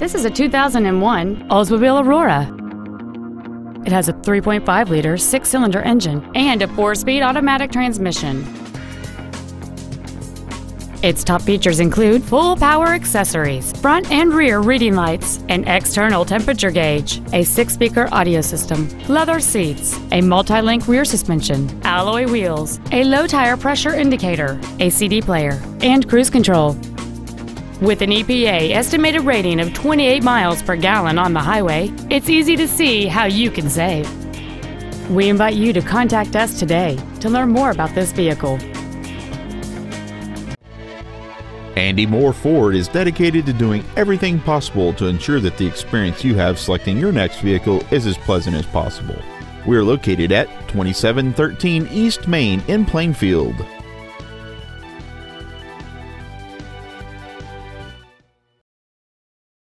This is a 2001 Oldsmobile Aurora. It has a 3.5-liter six-cylinder engine and a 4-speed automatic transmission. Its top features include full power accessories, front and rear reading lights, an external temperature gauge, a 6-speaker audio system, leather seats, a multi-link rear suspension, alloy wheels, a low tire pressure indicator, a CD player, and cruise control. With an EPA estimated rating of 28 miles per gallon on the highway, it's easy to see how you can save. We invite you to contact us today to learn more about this vehicle. Andy Mohr Ford is dedicated to doing everything possible to ensure that the experience you have selecting your next vehicle is as pleasant as possible. We are located at 2713 East Main in Plainfield.